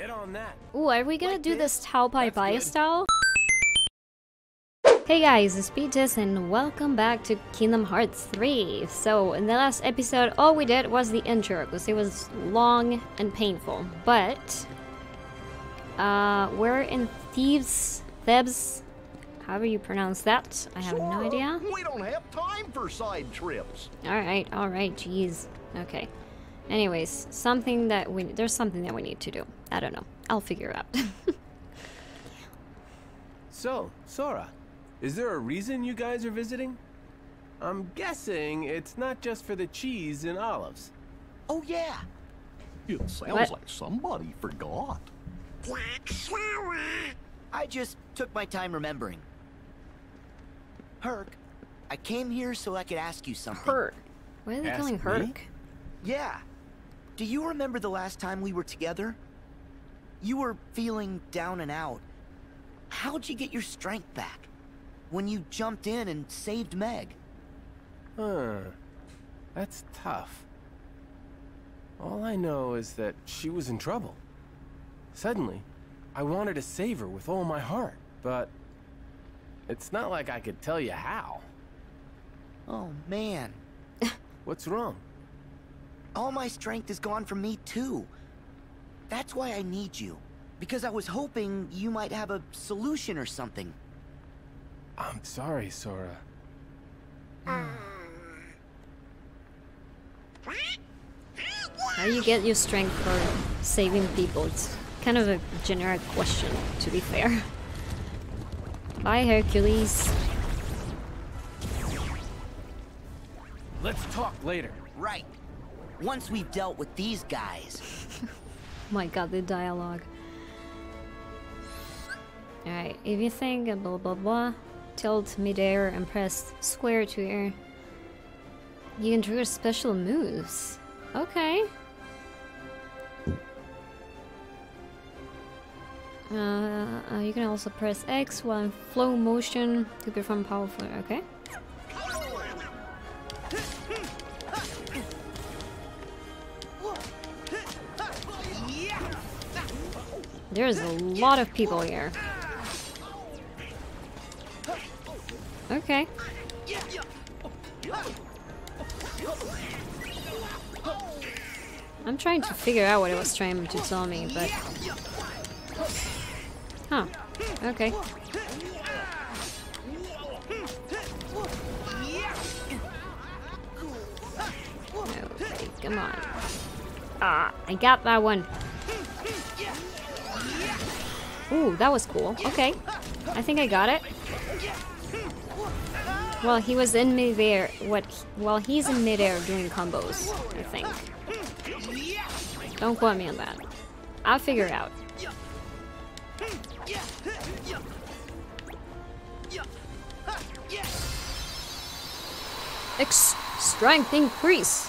Get on that. Ooh, are we gonna do this Tao Pai Pai style? Hey guys, it's Pete and welcome back to Kingdom Hearts 3. So, in the last episode, all we did was the intro, because it was long and painful. But, we're in Thebes, however you pronounce that. I have no idea. We don't have time for side trips. Alright, jeez. Okay. Anyways, there's something that we need to do. I don't know. I'll figure it out. So, Sora, is there a reason you guys are visiting? I'm guessing it's not just for the cheese and olives. Oh yeah. It sounds like somebody forgot. I just took my time remembering. Herc, I came here so I could ask you something. Herc? Why are they calling Herc? Yeah. Do you remember the last time we were together? You were feeling down and out. How'd you get your strength back? When you jumped in and saved Meg? That's tough. All I know is that she was in trouble. Suddenly, I wanted to save her with all my heart, but it's not like I could tell you how. Oh, man. What's wrong? All my strength is gone from me, too. That's why I need you. Because I was hoping you might have a solution or something. I'm sorry, Sora. How do you get your strength for saving people? It's kind of a generic question, to be fair. Bye, Hercules. Let's talk later. Right. Once we've dealt with these guys. My god, the dialogue. Alright, if you think blah blah blah, tilt midair and press square to air. You can trigger special moves. Okay. You can also press X while in flow motion to perform powerful. Okay. There's a lot of people here. Okay. I'm trying to figure out what it was trying to tell me, but... Huh. Okay. Okay, come on. Ah, I got that one. Ooh, that was cool. Okay. I think I got it. Well, he was in midair. He's in midair doing combos, I think. Don't quote me on that. I'll figure it out. Strength increase.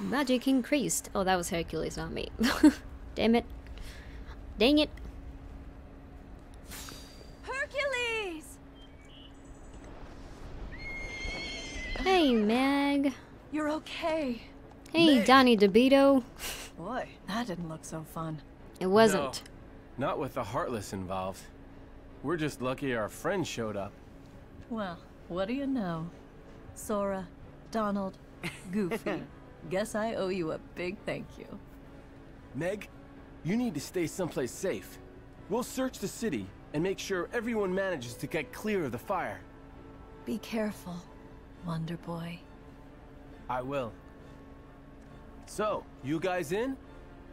Magic increased. Oh, that was Hercules, not me. Damn it. Dang it. Hey, Meg. You're okay. Hey, Meg. Donnie DeVito. Boy, that didn't look so fun. It wasn't. No, not with the Heartless involved. We're just lucky our friend showed up. Well, what do you know? Sora, Donald, Goofy. Guess I owe you a big thank you. Meg, you need to stay someplace safe. We'll search the city and make sure everyone manages to get clear of the fire. Be careful. Wonder Boy. I will. So, you guys in?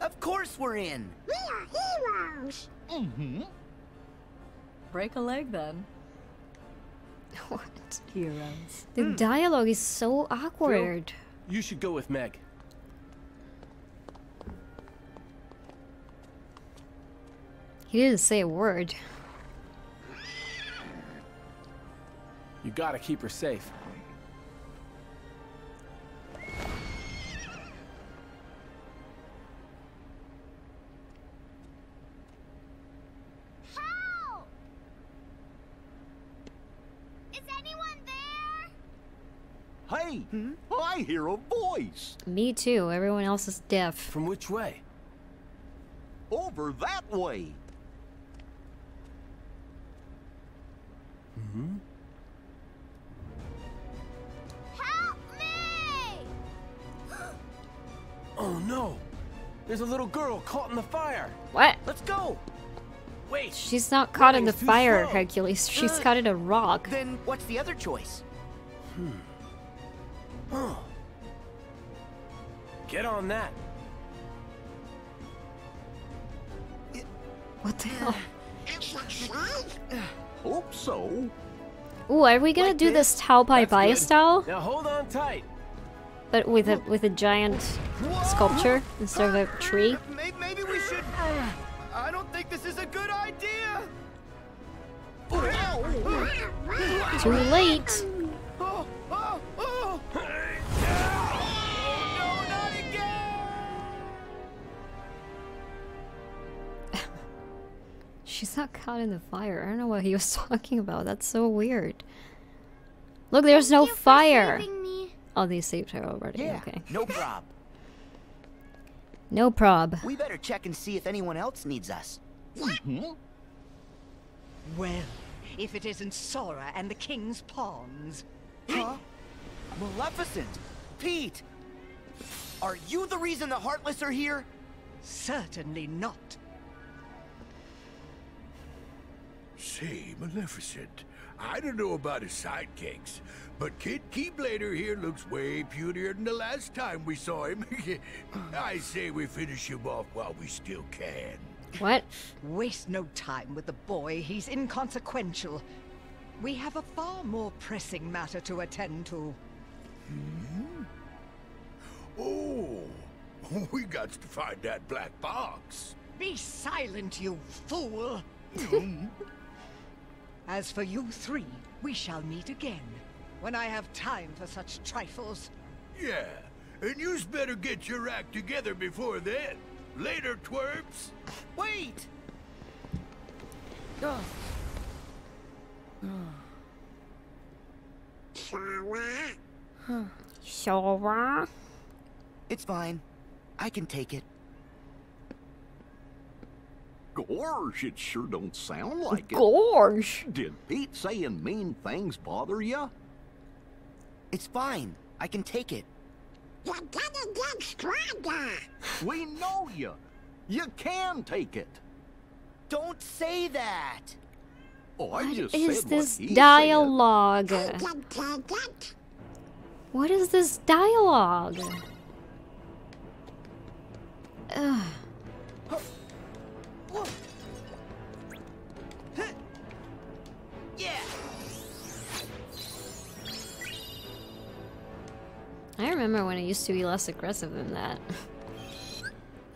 Of course we're in! We are heroes! Mm-hmm. Break a leg then. What? Heroes. The dialogue is so awkward. Phil, you should go with Meg. He didn't say a word. You gotta keep her safe. I hear a voice. Me too. Everyone else is deaf. From which way? Over that way. Mm-hmm. Help me! Oh no! There's a little girl caught in the fire. What? Let's go. Wait. She's not caught in the fire, Hercules. She's caught in a rock. Then what's the other choice? Huh. Get on that. What the hell? Hope so. Ooh, are we gonna like do this Tao Pai Pai style? Now hold on tight. But with a giant sculpture instead of a tree. Maybe we should. I don't think this is a good idea. Too late. Oh, no, not again. She's not caught in the fire. I don't know what he was talking about. That's so weird. Look, there's no fire. Oh, they saved her already. Yeah, okay. No prob. No prob. We better check and see if anyone else needs us. Mm-hmm. Well, if it isn't Sora and the King's pawns. Huh? Maleficent! Pete! Are you the reason the Heartless are here? Certainly not. Say, Maleficent, I don't know about his sidekicks, but Kid Keyblader here looks way putier than the last time we saw him. I say we finish him off while we still can. What? Waste no time with the boy. He's inconsequential. We have a far more pressing matter to attend to. Hmm? Oh, we got to find that black box. Be silent, you fool. As for you three, we shall meet again, when I have time for such trifles. Yeah, and you'd better get your act together before then. Later, twerps. Wait! Oh. Sora? It's fine. I can take it. Gorge, it sure don't sound like it. Gorge! Did Pete saying mean things bother you? It's fine. I can take it. You're gonna get stronger. We know you. You can take it. Don't say that. What is this dialogue? What is this dialogue? Yeah. I remember when I used to be less aggressive than that.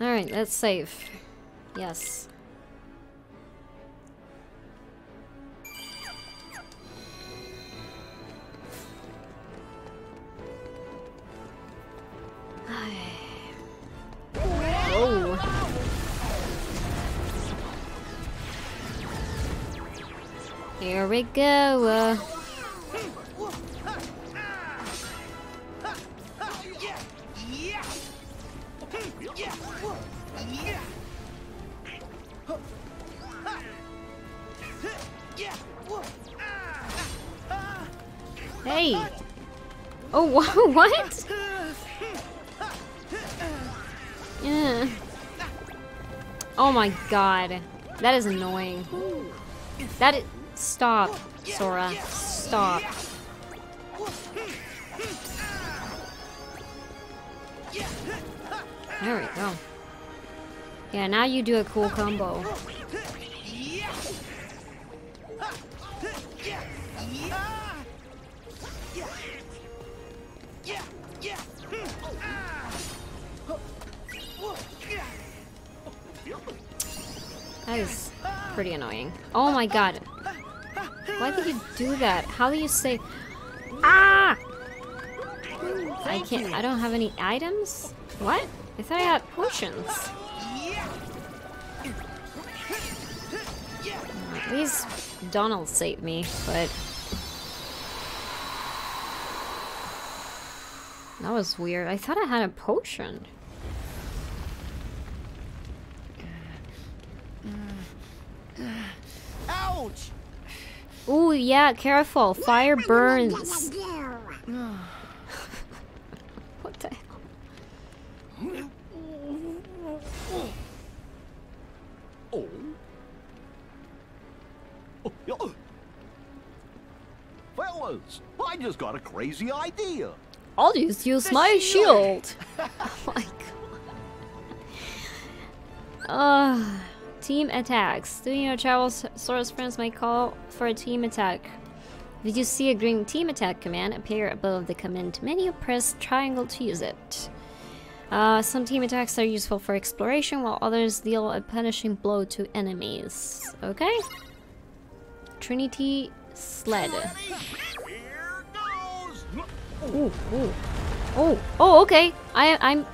All right, let's save. Yes. Oh. Here we go. Hey. Oh, what? Yeah. Oh my god. That is annoying. That is... Stop, Sora. Stop. There we go. Yeah, now you do a cool combo. That is pretty annoying. Oh my god. Why did you do that? How do you say... Ah! I can't... I don't have any items? What? I thought I had potions. At least Donald saved me, but... That was weird. I thought I had a potion. Ouch! Ooh, yeah, careful. Fire burns. What the hell? Oh. Oh. Fellas, I just got a crazy idea. I'll just use my shield. Oh my god. Team attacks. Do you know travel Sora's friends might call for a team attack? If you see a green team attack command appear above the command menu, press triangle to use it. Some team attacks are useful for exploration, while others deal a punishing blow to enemies. Okay. Trinity Sled. Ooh, ooh. Oh, oh, okay. I'm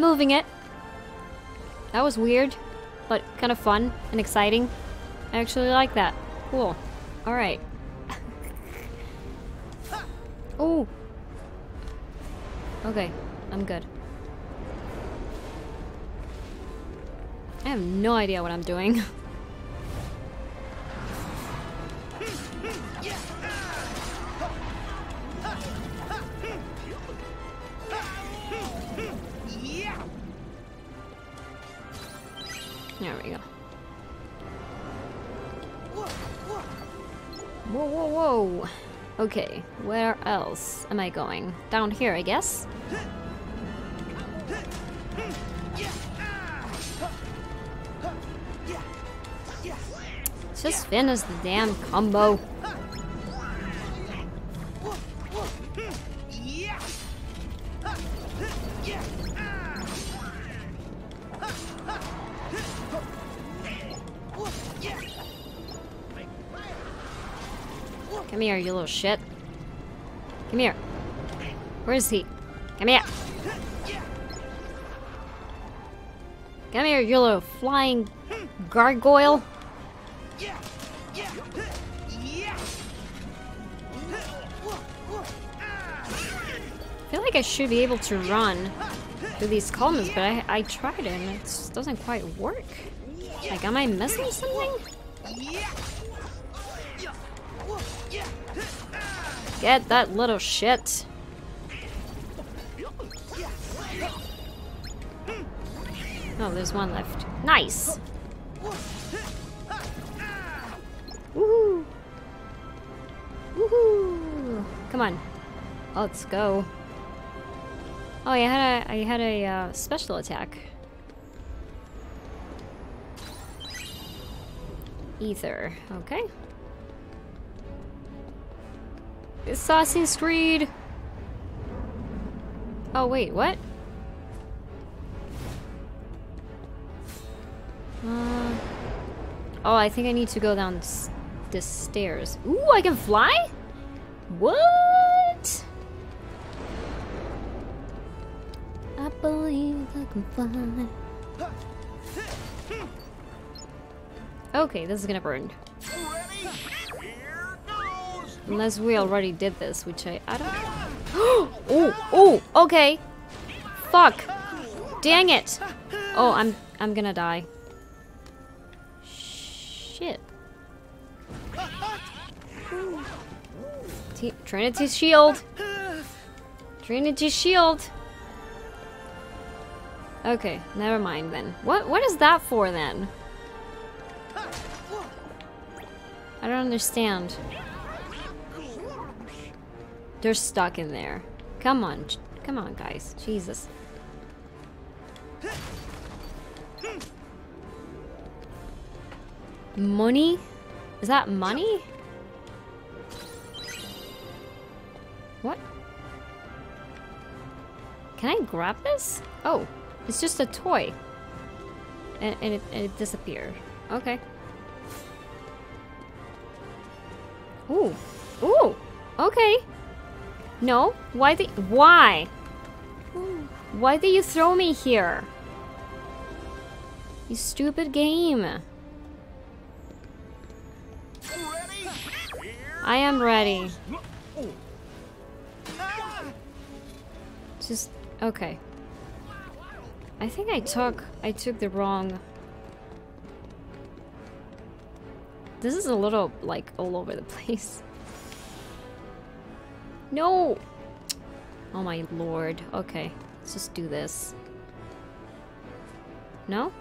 moving it. That was weird, but kind of fun and exciting. I actually like that. Cool. All right. Oh. Okay, I'm good. I have no idea what I'm doing. There we go. Whoa, whoa, whoa. Okay, where else am I going? Down here, I guess. Just finish the damn combo. Come here, you little shit. Come here. Where is he? Come here. Come here, you little flying gargoyle. I feel like I should be able to run through these columns, but I tried it and it just doesn't quite work. Like, am I missing something? Get that little shit. Oh, there's one left. Nice! Woohoo! Woohoo! Come on. Let's go. Oh, I had a special attack. Aether. Okay. Assassin's Creed! Oh wait, what? Oh, I think I need to go down the stairs. Ooh, I can fly? What? I believe I can fly. Okay, this is gonna burn. Unless we already did this, which I don't know. Oh, oh, okay. Fuck. Dang it. Oh, I'm gonna die. Shit. Trinity Shield. Trinity Shield. Okay, never mind then. What is that for then? I don't understand. They're stuck in there. Come on. Come on, guys. Jesus. Money? Is that money? What? Can I grab this? Oh, it's just a toy. And it disappeared. Okay. Ooh. Ooh. Okay. No, why? Why did you throw me here? You stupid game. I am ready. Just, okay. I think I took the wrong This is a little, like, all over the place. No! Oh my lord. Okay, let's just do this. No?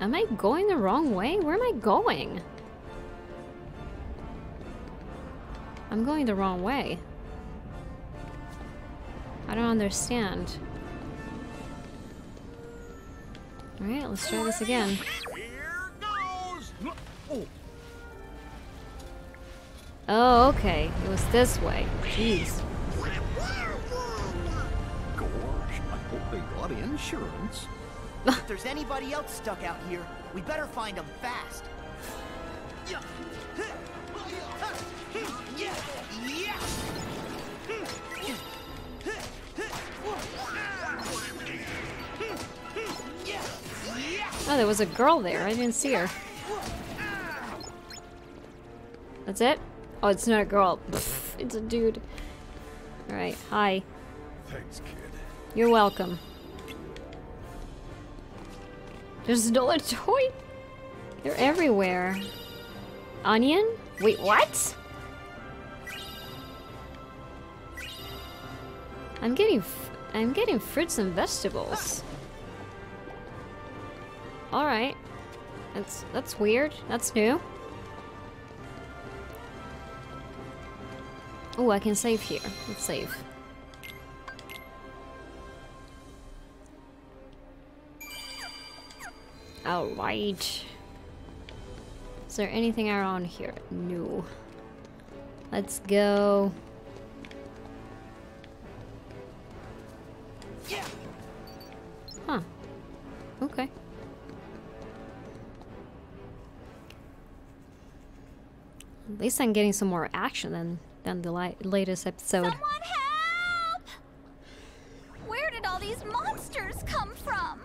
Am I going the wrong way? Where am I going? I'm going the wrong way. I don't understand. Alright, let's try this again. Here goes. Oh. Oh, okay. It was this way. Jeez. Gosh, I hope they got insurance. If there's anybody else stuck out here, we better find them fast. Oh, there was a girl there. I didn't see her. That's it? Oh, it's not a girl. Pfft, it's a dude. Alright, hi. Thanks, kid. You're welcome. There's another toy? They're everywhere. Onion? Wait, what? I'm getting fruits and vegetables. Alright. That's weird. That's new. Oh, I can save here. Let's save. Alright. Is there anything around here? No. Let's go. Huh. Okay. At least I'm getting some more action than the latest episode. Someone help! Where did all these monsters come from?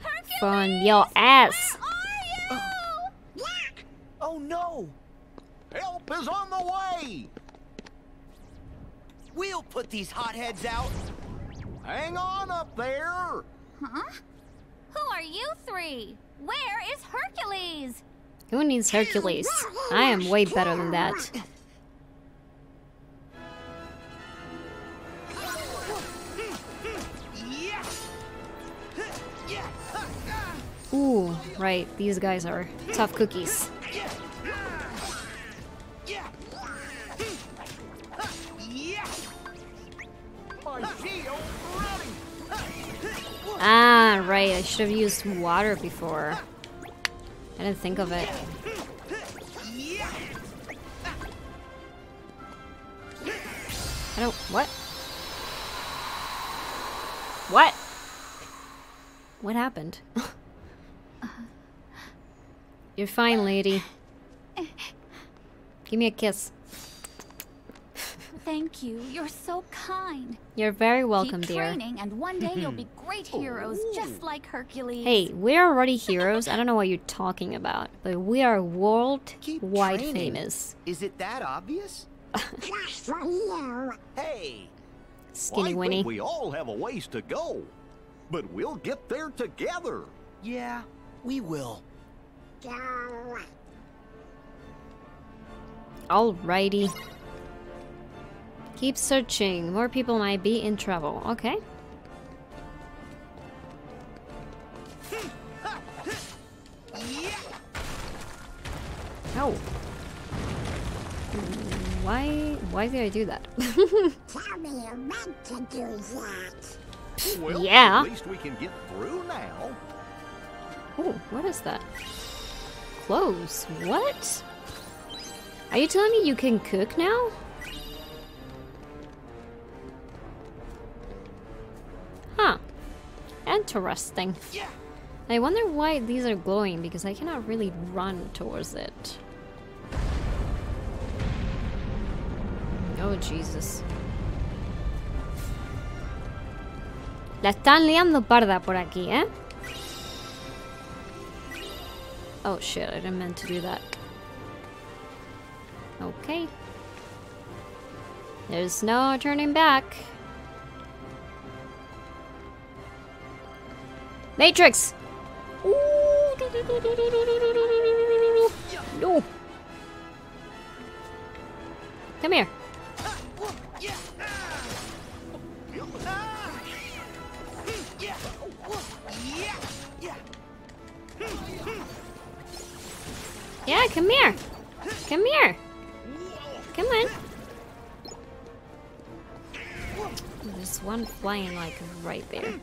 Hercules! From your ass! Where are you? Oh no! Help is on the way! We'll put these hotheads out! Hang on up there! Huh? Who are you three? Where is Hercules? Who needs Hercules? I am way better than that. Ooh, right, these guys are tough cookies. Ah, right, I should have used water before. I didn't think of it. I don't... What? What? What happened? You're fine, lady. Give me a kiss. Thank you. You're so kind. You're very welcome, dear. Keep training, and one day you'll be great heroes, just like Hercules. Hey, we're already heroes. I don't know what you're talking about, but we are worldwide famous. Is it that obvious? Hey, Skinny Winnie. We all have a ways to go, but we'll get there together. Yeah, we will. Alrighty. Keep searching. More people might be in trouble. Okay. Oh. Why did I do that? Tell me you meant to do that. Well, yeah. At least we can get through now. Oh, what is that? Clothes. What? Are you telling me you can cook now? Huh. Interesting. I wonder why these are glowing, because I cannot really run towards it. Oh, Jesus. La están liando parda por aquí, eh? Oh shit, I didn't mean to do that. Okay. There's no turning back. Matrix! No! Come here. Yeah, come here. Come here. Come on. There's one flying like right there.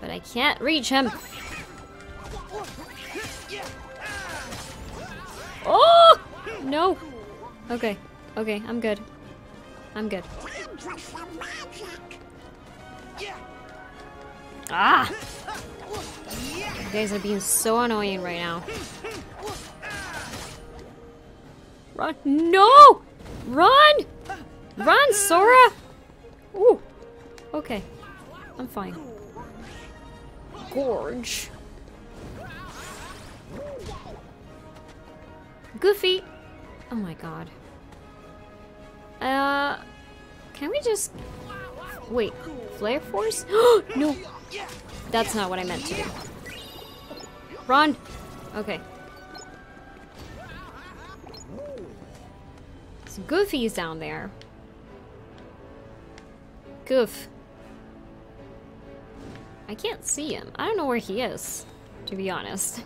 But I can't reach him. Oh! No. Okay. Okay, I'm good. I'm good. Ah! You guys are being so annoying right now. Run! No! Run! Run, Sora! Ooh! Okay. I'm fine. Gorge. Goofy! Oh my god. Can we just... Wait, Flare Force? No! That's not what I meant to do. Run! Okay. So Goofy's down there. Goof. I can't see him. I don't know where he is, to be honest.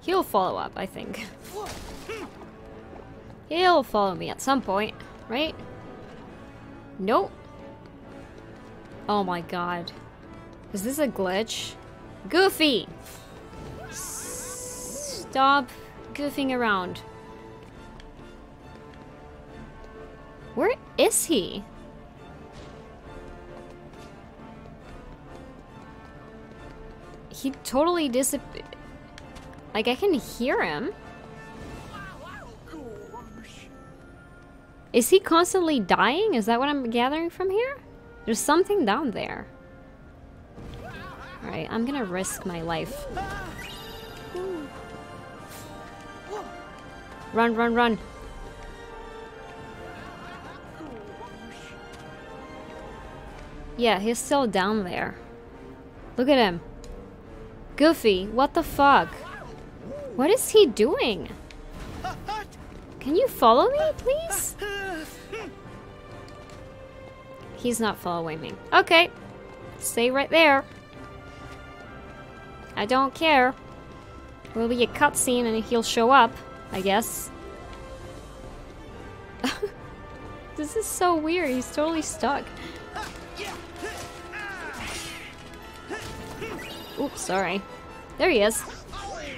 He'll follow up, I think. He'll follow me at some point, right? Nope. Oh my god. Is this a glitch? Goofy! Stop goofing around. Where is he? He totally disappeared. Like, I can hear him. Is he constantly dying? Is that what I'm gathering from here? There's something down there. Alright, I'm gonna risk my life. Run, run, run. Yeah, he's still down there. Look at him. Goofy, what the fuck? What is he doing? Can you follow me, please? He's not following me. Okay. Stay right there. I don't care. Will be a cutscene and he'll show up, I guess. This is so weird. He's totally stuck. Oops, sorry. There he is.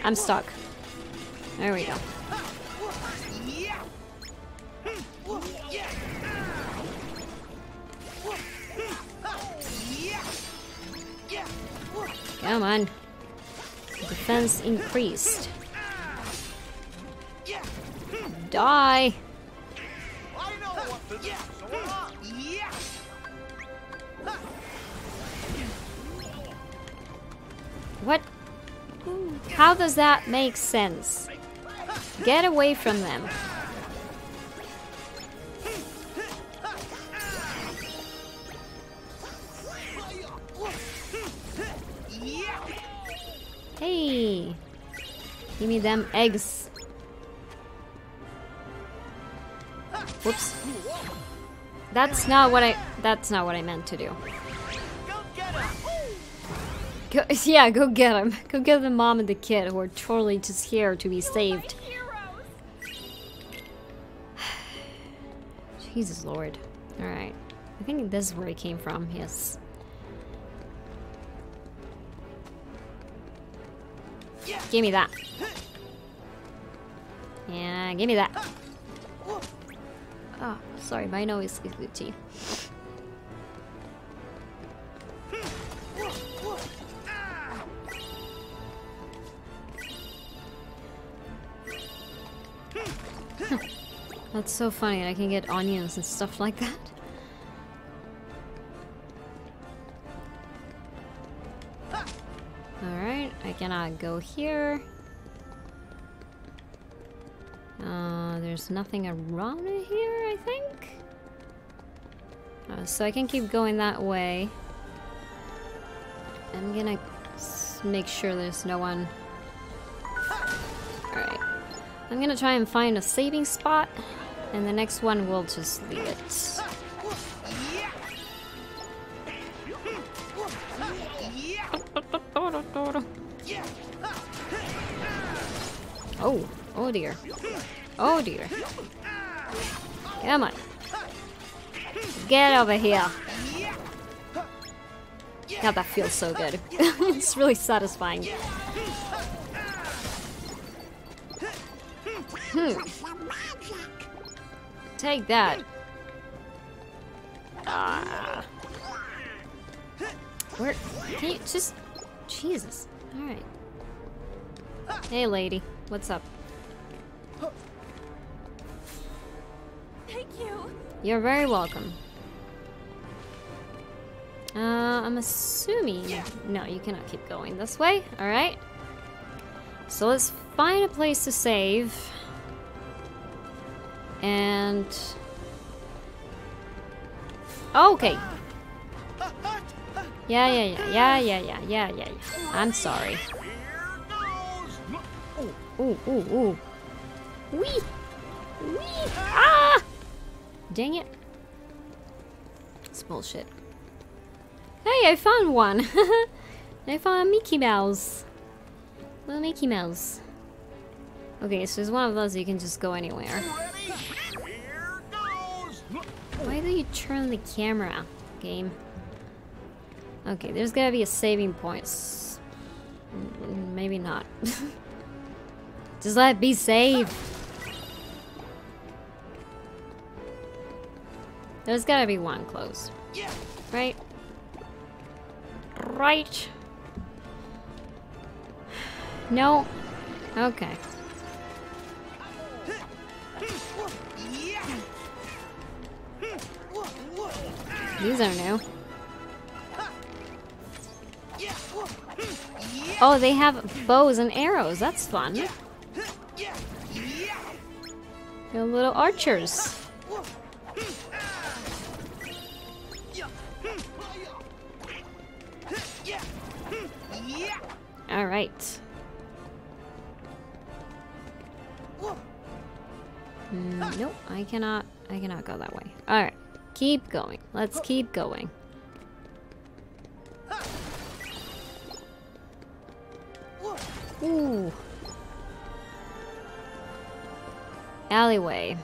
I'm stuck. There we go. Come on. Defense increased. Die! What? How does that make sense? Get away from them. Hey! Give me them eggs. Whoops. That's not what I meant to do. Yeah, go get him. Go get the mom and the kid who are totally just here to be saved. Jesus Lord. Alright. I think this is where he came from, yes. Give me that. Yeah, give me that. Oh, sorry, my nose is glitchy. That's so funny, and I can get onions and stuff like that. Alright, I cannot go here. There's nothing around here, I think? So I can keep going that way. I'm gonna just make sure there's no one. Alright. I'm gonna try and find a saving spot, and the next one we'll just leave it. Oh, oh dear. Oh dear. Come on. Get over here. God, that feels so good. It's really satisfying. Take that. Where? Can you just... Jesus. Alright. Hey, lady. What's up? Thank you. You're very welcome. I'm assuming... No, you cannot keep going this way. Alright. So let's find a place to save. And... Okay. Yeah. I'm sorry. Ooh. Wee! Wee! Ah! Dang it. It's bullshit. Hey, I found one! I found a Mickey Mouse. Little Mickey Mouse. Okay, so there's one of those you can just go anywhere. Why do you turn the camera, game? Okay, there's gotta be a saving point. Maybe not. Just let it be saved. There's gotta be one close. Right? Right? No? Okay. These are new. Oh, they have bows and arrows. That's fun. They're little archers. All right. Nope, I cannot go that way. All right. Keep going. Let's keep going. Ooh. Alleyway.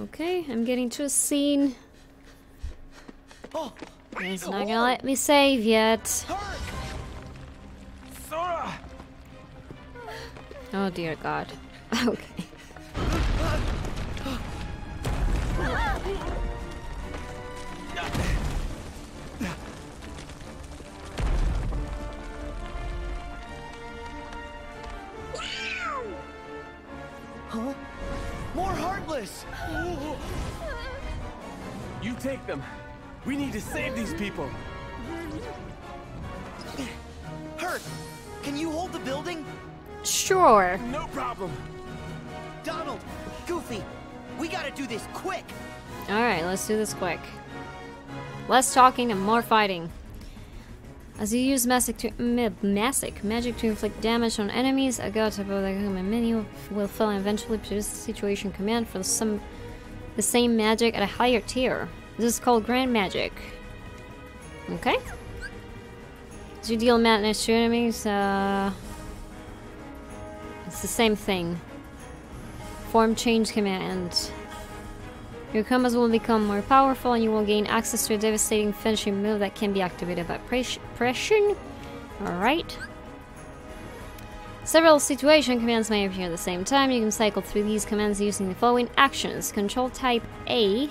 Okay, I'm getting to a scene. It's not gonna let me save yet. Oh dear God. Okay. Huh? More Heartless! You take them. We need to save these people. Herc, can you hold the building? Sure. No problem. Donald, Goofy, we gotta do this quick. Alright, let's do this quick. Less talking and more fighting. As you use magic to inflict damage on enemies, a go to the menu will fill and eventually produce the situation command for the same magic at a higher tier. This is called grand magic. Okay. As you deal madness to enemies, it's the same thing. Form change command. Your combos will become more powerful and you will gain access to a devastating finishing move that can be activated by pressure. Alright. Several situation commands may appear at the same time. You can cycle through these commands using the following actions. Control type A.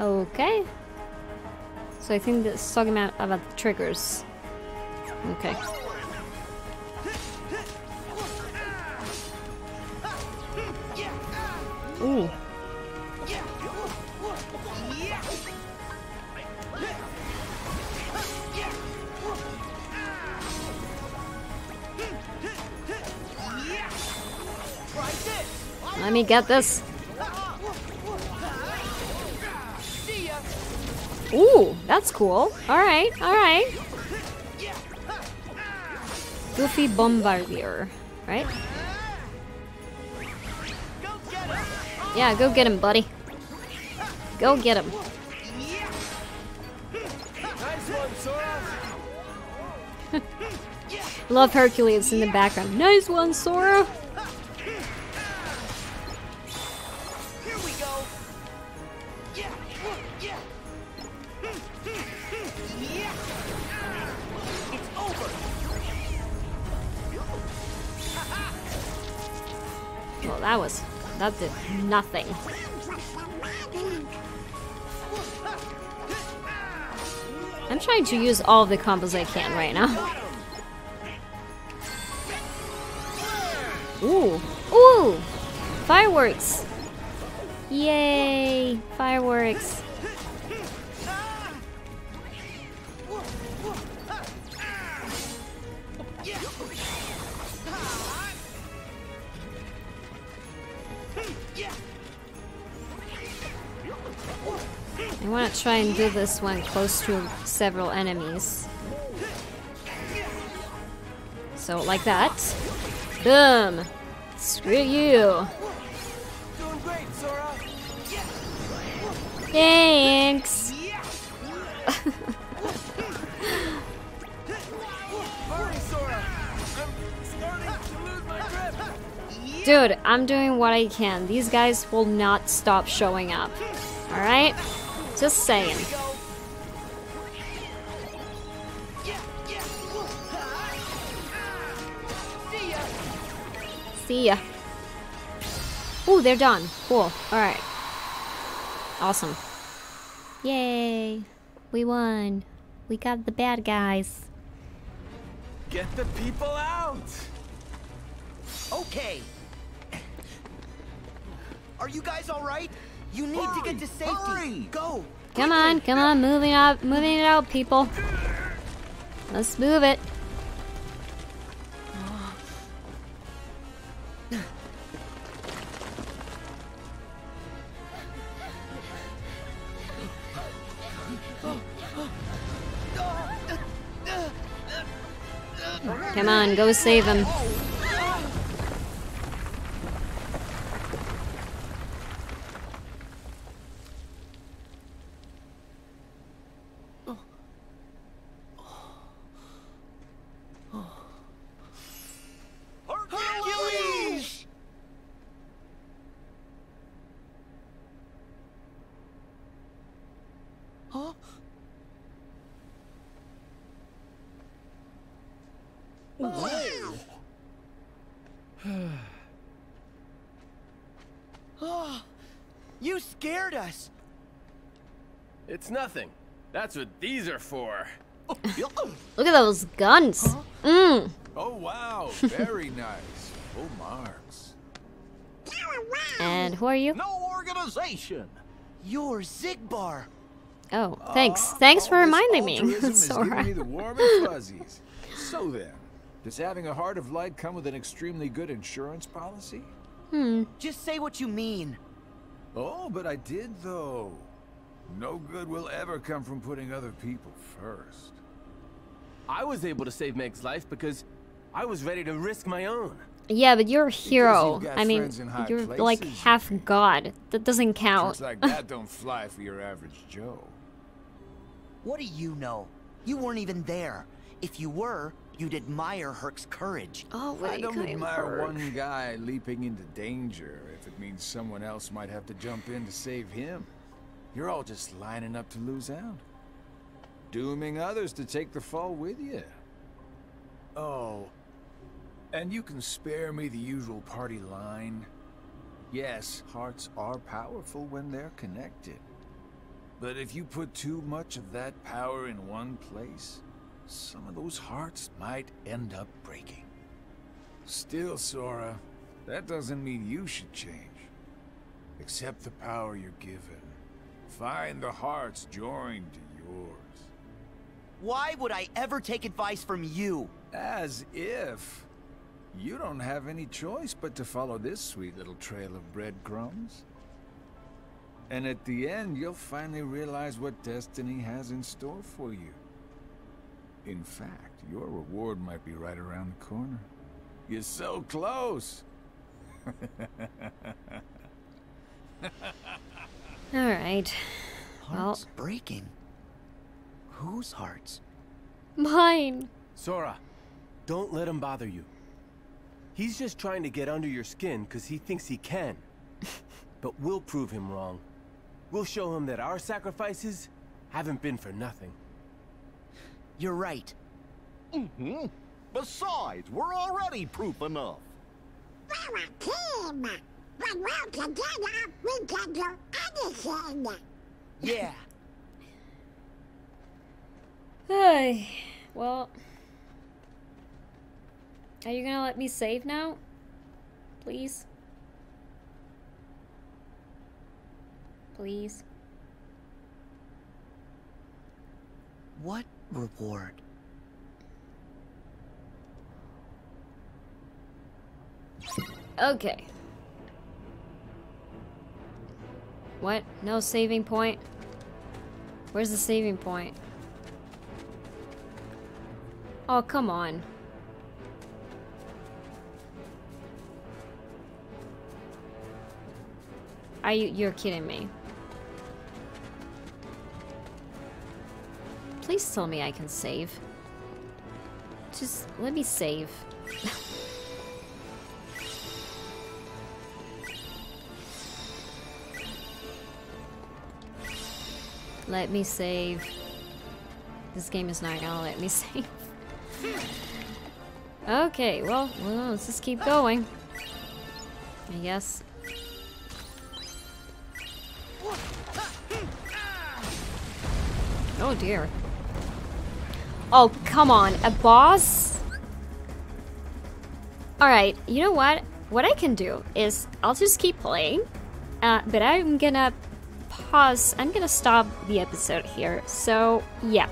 Okay. So I think that's talking about the triggers. Okay. Ooh. Let me get this. Ooh, that's cool. All right, all right. Goofy Bombardier, right? Yeah, go get him, buddy. Go get him. Nice one, Sora. Love Hercules in the background. Nice one, Sora. Here we go. Yeah. Yeah. Yeah. It's over. Well, that did nothing. I'm trying to use all of the combos I can right now. Ooh. Ooh! Fireworks! Yay! Fireworks. I want to try and do this one close to several enemies. So, like that. Boom! Screw you! Doing great, Sora. Thanks! Dude, I'm doing what I can. These guys will not stop showing up. Alright? Just saying. See ya. Ooh, they're done. Cool. Alright. Awesome. Yay. We won. We got the bad guys. Get the people out! Okay. Are you guys alright? You need to get to safety. Hurry. Go. Come on, moving it out, people. Let's move it. Come on, go save him. It's nothing. That's what these are for. Look at those guns. Huh? Mm. Oh wow, very nice. Full marks. And who are you? No organization. You're Zigbar. Oh, thanks. Thanks for reminding me. Sora. Me the warm and fuzzies. So then, does having a heart of light come with an extremely good insurance policy? Hmm. Just say what you mean. Oh, but I did though. No good will ever come from putting other people first. I was able to save Meg's life because I was ready to risk my own. Yeah, but you're a hero. I mean, you're places, like half god. That doesn't count. Tricks like that don't fly for your average Joe. What do you know? You weren't even there. If you were, you'd admire Herc's courage. Oh, wait, I don't admire one guy leaping into danger if it means someone else might have to jump in to save him. You're all just lining up to lose out. Dooming others to take the fall with you. Oh. And you can spare me the usual party line. Yes, hearts are powerful when they're connected. But if you put too much of that power in one place, some of those hearts might end up breaking. Still, Sora, that doesn't mean you should change. Accept the power you're given. Find the hearts joined to yours. Why would I ever take advice from you? As if. You don't have any choice but to follow this sweet little trail of breadcrumbs. And at the end, you'll finally realize what destiny has in store for you. In fact, your reward might be right around the corner. You're so close! Alright. Hearts breaking? Whose hearts? Mine! Sora, don't let him bother you. He's just trying to get under your skin because he thinks he can. But we'll prove him wrong. We'll show him that our sacrifices haven't been for nothing. You're right. Mm-hmm. Besides, we're already proof enough. We're a team. When we're together, we can do anything. Yeah. Hey. Well, are you gonna let me save now? Please? Please? What reward? Okay. What? No saving point? Where's the saving point? Oh, come on. Are you- you're kidding me. Please tell me I can save. Just let me save. Let me save. This game is not gonna let me save. Okay, well, let's just keep going, I guess. Oh dear. Oh, come on, a boss? Alright, you know what? What I can do is I'll just keep playing, but I'm gonna pause. I'm gonna stop the episode here. So, yeah.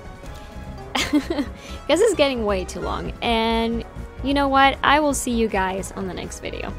Because it's getting way too long. And you know what? I will see you guys on the next video.